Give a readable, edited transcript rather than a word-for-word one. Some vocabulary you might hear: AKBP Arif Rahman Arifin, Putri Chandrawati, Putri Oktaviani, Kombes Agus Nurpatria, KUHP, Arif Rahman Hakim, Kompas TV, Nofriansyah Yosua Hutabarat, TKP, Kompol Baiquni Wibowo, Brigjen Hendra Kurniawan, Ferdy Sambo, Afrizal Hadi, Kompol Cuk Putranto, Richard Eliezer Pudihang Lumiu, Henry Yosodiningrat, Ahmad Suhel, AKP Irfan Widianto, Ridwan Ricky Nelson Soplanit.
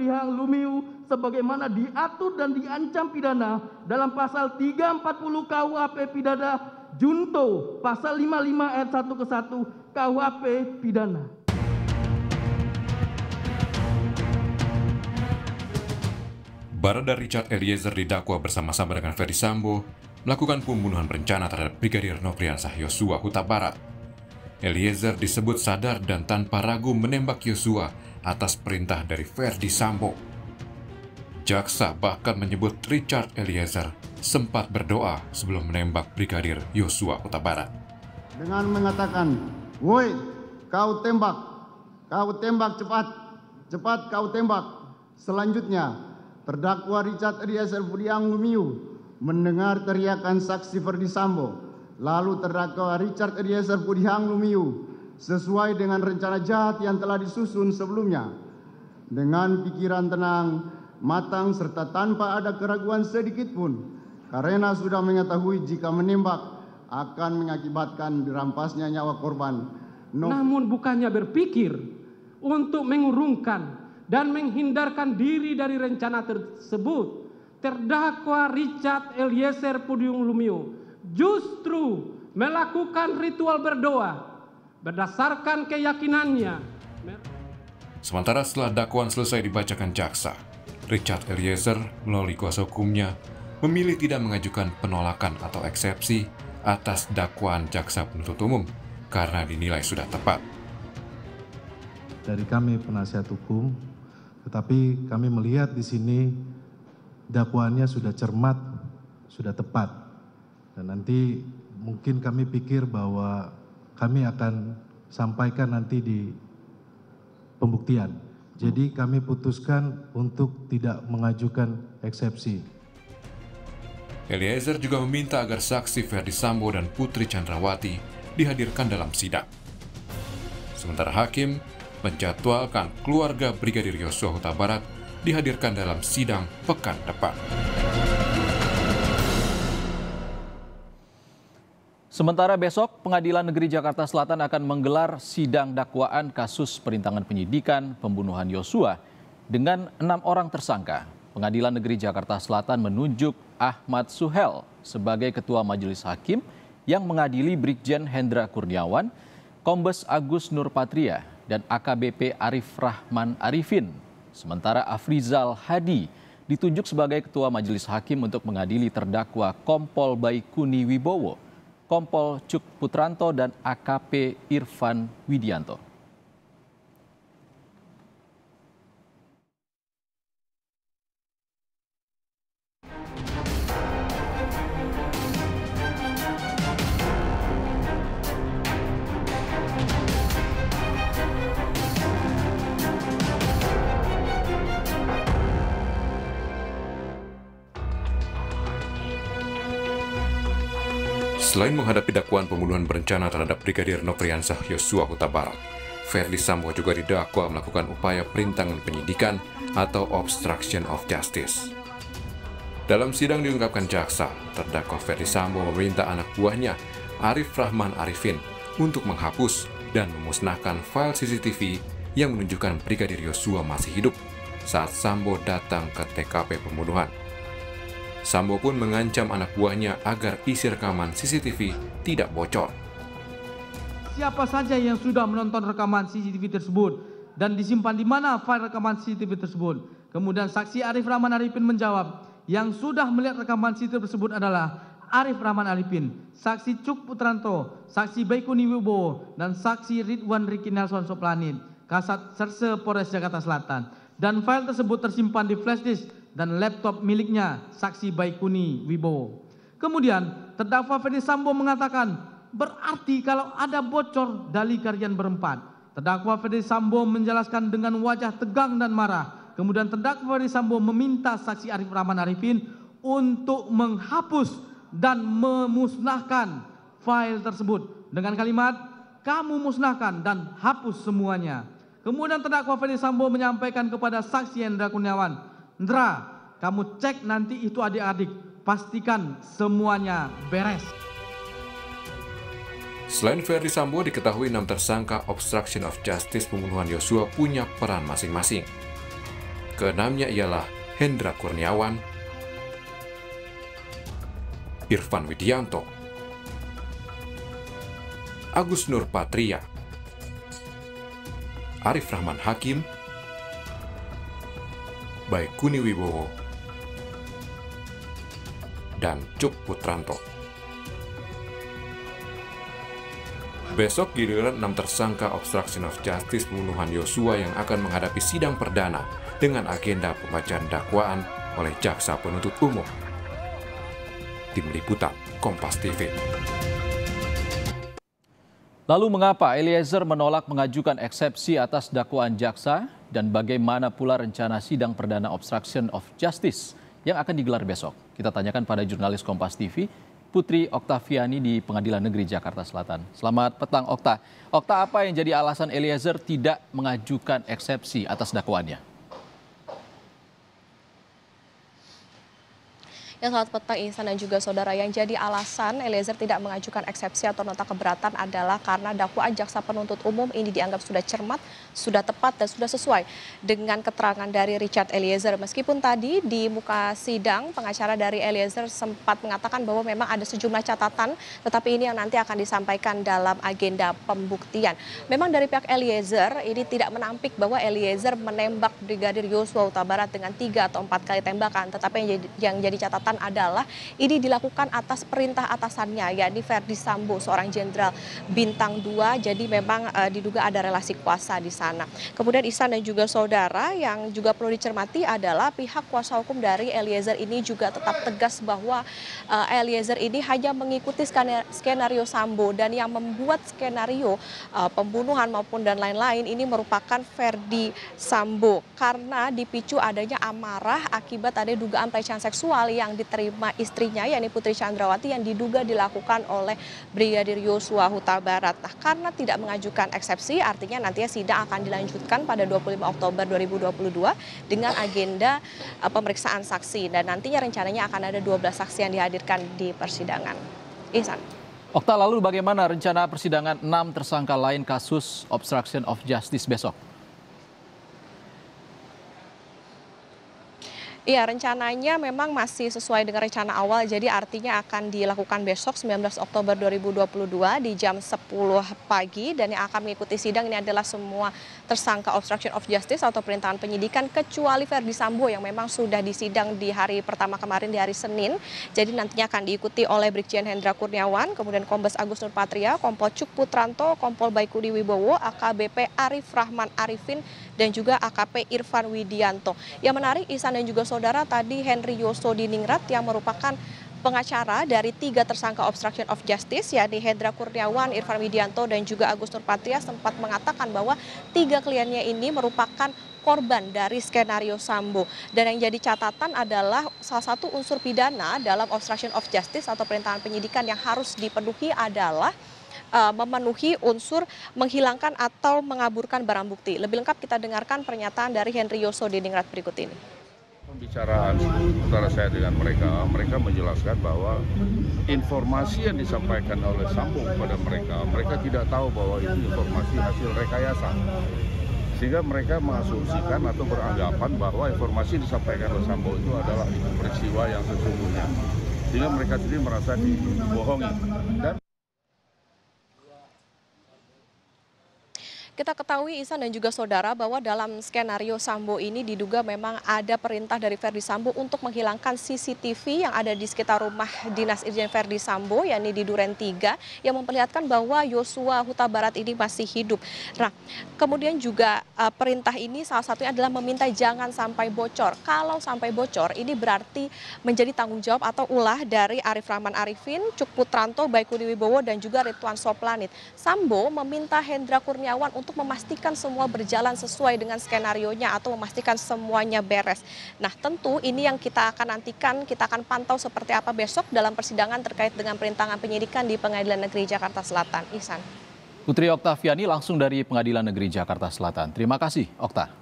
Pudihang Lumiu sebagaimana diatur dan diancam pidana dalam pasal 340 KUHP pidana junto pasal 55 ayat 1 ke 1 KUHP pidana. Barada Richard Eliezer didakwa bersama-sama dengan Ferdy Sambo melakukan pembunuhan berencana terhadap Brigadir Nofriansyah Yosua Hutabarat. Eliezer disebut sadar dan tanpa ragu menembak Yosua atas perintah dari Ferdy Sambo. Jaksa bahkan menyebut Richard Eliezer sempat berdoa sebelum menembak Brigadir Yosua Hutabarat. Dengan mengatakan, "Woi, kau tembak cepat, cepat kau tembak." Selanjutnya, terdakwa Richard Eliezer Pudihang Lumiu mendengar teriakan saksi Ferdy Sambo. Lalu terdakwa Richard Eliezer Pudihang Lumiu sesuai dengan rencana jahat yang telah disusun sebelumnya. Dengan pikiran tenang, matang, serta tanpa ada keraguan sedikitpun, karena sudah mengetahui jika menembak akan mengakibatkan dirampasnya nyawa korban. Namun bukannya berpikir untuk mengurungkan dan menghindarkan diri dari rencana tersebut, terdakwa Richard Eliezer Pudihang Lumiu justru melakukan ritual berdoa berdasarkan keyakinannya. Sementara setelah dakwaan selesai dibacakan jaksa, Richard Eliezer melalui kuasa hukumnya memilih tidak mengajukan penolakan atau eksepsi atas dakwaan jaksa penuntut umum karena dinilai sudah tepat. Dari kami penasihat hukum, tetapi kami melihat di sini dakwaannya sudah cermat, sudah tepat. Dan nanti mungkin kami pikir bahwa kami akan sampaikan nanti di pembuktian. Jadi kami putuskan untuk tidak mengajukan eksepsi. Eliezer juga meminta agar saksi Ferdy Sambo dan Putri Chandrawati dihadirkan dalam sidang. Sementara hakim menjadwalkan keluarga Brigadir Yosua Hutabarat dihadirkan dalam sidang pekan depan. Sementara besok, Pengadilan Negeri Jakarta Selatan akan menggelar sidang dakwaan kasus perintangan penyidikan pembunuhan Yosua dengan 6 orang tersangka. Pengadilan Negeri Jakarta Selatan menunjuk Ahmad Suhel sebagai Ketua Majelis Hakim yang mengadili Brigjen Hendra Kurniawan, Kombes Agus Nurpatria, dan AKBP Arif Rahman Arifin. Sementara Afrizal Hadi ditunjuk sebagai Ketua Majelis Hakim untuk mengadili terdakwa Kompol Baiquni Wibowo, Kompol Cuk Putranto, dan AKP Irfan Widianto. Selain menghadapi dakwaan pembunuhan berencana terhadap Brigadir Nofriansyah Yosua Hutabarat, Ferdy Sambo juga didakwa melakukan upaya perintangan penyidikan atau obstruction of justice. Dalam sidang diungkapkan jaksa, terdakwa Ferdy Sambo meminta anak buahnya, Arif Rahman Arifin, untuk menghapus dan memusnahkan file CCTV yang menunjukkan Brigadir Yosua masih hidup saat Sambo datang ke TKP pembunuhan. Sambo pun mengancam anak buahnya agar isi rekaman CCTV tidak bocor. Siapa saja yang sudah menonton rekaman CCTV tersebut dan disimpan di mana file rekaman CCTV tersebut? Kemudian saksi Arif Rahman Arifin menjawab, yang sudah melihat rekaman CCTV tersebut adalah Arif Rahman Arifin, saksi Cuk Putranto, saksi Baiquni Wibowo, dan saksi Ridwan Ricky Nelson Soplanit, Kasat Serse Polres Jakarta Selatan. Dan file tersebut tersimpan di flash disk dan laptop miliknya, saksi Baiquni Wibowo. Kemudian terdakwa Ferdy Sambo mengatakan, berarti kalau ada bocor dari kalian berempat. Terdakwa Ferdy Sambo menjelaskan dengan wajah tegang dan marah. Kemudian terdakwa Ferdy Sambo meminta saksi Arif Rahman Arifin untuk menghapus dan memusnahkan file tersebut dengan kalimat, kamu musnahkan dan hapus semuanya. Kemudian terdakwa Ferdy Sambo menyampaikan kepada saksi Hendra Kurniawan, Hendra, kamu cek nanti itu adik-adik, pastikan semuanya beres. Selain Ferdy Sambo, diketahui 6 tersangka obstruction of justice pembunuhan Yosua punya peran masing-masing. Keenamnya ialah Hendra Kurniawan, Irfan Widianto, Agus Nurpatria, Arif Rahman Hakim, Baiquni Wibowo, dan Cuk Putranto. Besok giliran 6 tersangka obstruction of justice pembunuhan Yosua yang akan menghadapi sidang perdana dengan agenda pembacaan dakwaan oleh jaksa penuntut umum. Tim Liputan, Kompas TV. Lalu mengapa Eliezer menolak mengajukan eksepsi atas dakwaan jaksa dan bagaimana pula rencana sidang perdana obstruction of justice yang akan digelar besok? Kita tanyakan pada jurnalis Kompas TV, Putri Oktaviani di Pengadilan Negeri Jakarta Selatan. Selamat petang, Okta. Okta, apa yang jadi alasan Eliezer tidak mengajukan eksepsi atas dakwaannya? Yang selamat petang Ihsan dan juga saudara, yang jadi alasan Eliezer tidak mengajukan eksepsi atau nota keberatan adalah karena dakwaan jaksa penuntut umum ini dianggap sudah cermat, sudah tepat dan sudah sesuai dengan keterangan dari Richard Eliezer. Meskipun tadi di muka sidang pengacara dari Eliezer sempat mengatakan bahwa memang ada sejumlah catatan, tetapi ini yang nanti akan disampaikan dalam agenda pembuktian. Memang dari pihak Eliezer ini tidak menampik bahwa Eliezer menembak Brigadir Yosua Hutabarat dengan 3 atau 4 kali tembakan, tetapi yang jadi catatan adalah ini dilakukan atas perintah atasannya, yakni Ferdy Sambo, seorang jenderal bintang 2. Jadi memang diduga ada relasi kuasa di sana. Kemudian Ihsan dan juga saudara, yang juga perlu dicermati adalah pihak kuasa hukum dari Eliezer ini juga tetap tegas bahwa Eliezer ini hanya mengikuti skenario Sambo, dan yang membuat skenario pembunuhan maupun dan lain-lain ini merupakan Ferdy Sambo, karena dipicu adanya amarah akibat ada dugaan pelecehan seksual yang diterima istrinya, yakni Putri Chandrawati, yang diduga dilakukan oleh Brigadir Yosua Huta Barat. Nah, karena tidak mengajukan eksepsi, artinya nantinya sidang akan dilanjutkan pada 25 Oktober 2022 dengan agenda pemeriksaan saksi, dan nantinya rencananya akan ada 12 saksi yang dihadirkan di persidangan. Ihsan. Okta, lalu bagaimana rencana persidangan 6 tersangka lain kasus obstruction of justice besok? Iya, rencananya memang masih sesuai dengan rencana awal, jadi artinya akan dilakukan besok 19 Oktober 2022 di jam 10 pagi, dan yang akan mengikuti sidang ini adalah semua tersangka obstruction of justice atau perintangan penyidikan, kecuali Ferdy Sambo yang memang sudah disidang di hari pertama kemarin, di hari Senin. Jadi nantinya akan diikuti oleh Brigjen Hendra Kurniawan, kemudian Kombes Agus Nurpatria, Kompol Cuk Putranto, Kompol Baiquni Wibowo, AKBP Arif Rahman Arifin, dan juga AKP Irfan Widianto. Yang menarik, Ihsan dan juga saudara, tadi Henry Yosodiningrat yang merupakan pengacara dari 3 tersangka obstruction of justice, yakni Hendra Kurniawan, Irfan Widianto, dan juga Agus Nurpatria, sempat mengatakan bahwa 3 kliennya ini merupakan korban dari skenario Sambo. Dan yang jadi catatan adalah salah satu unsur pidana dalam obstruction of justice atau perintangan penyidikan yang harus dipenuhi adalah memenuhi unsur menghilangkan atau mengaburkan barang bukti. Lebih lengkap kita dengarkan pernyataan dari Henry Yosodiningrat berikut ini. Pembicaraan antara saya dengan mereka menjelaskan bahwa informasi yang disampaikan oleh Sambo kepada mereka tidak tahu bahwa itu informasi hasil rekayasa, sehingga mereka mengasumsikan atau beranggapan bahwa informasi yang disampaikan oleh Sambo itu adalah peristiwa yang sesungguhnya, sehingga mereka sendiri merasa dibohongi. Dan kita ketahui, Ihsan dan juga saudara, bahwa dalam skenario Sambo ini diduga memang ada perintah dari Ferdy Sambo untuk menghilangkan CCTV yang ada di sekitar rumah dinas Irjen Ferdy Sambo, yakni di Duren 3, yang memperlihatkan bahwa Yosua Huta Barat ini masih hidup. Nah, kemudian juga perintah ini salah satunya adalah meminta jangan sampai bocor. Kalau sampai bocor, ini berarti menjadi tanggung jawab atau ulah dari Arif Rahman Arifin, Cuk Putranto, Baiquni Wibowo, dan juga Ridwan Soplanit. Sambo meminta Hendra Kurniawan untuk memastikan semua berjalan sesuai dengan skenarionya atau memastikan semuanya beres. Nah, tentu ini yang kita akan nantikan, kita akan pantau seperti apa besok dalam persidangan terkait dengan perintangan penyidikan di Pengadilan Negeri Jakarta Selatan. Ihsan. Putri Oktaviani langsung dari Pengadilan Negeri Jakarta Selatan. Terima kasih, Okta.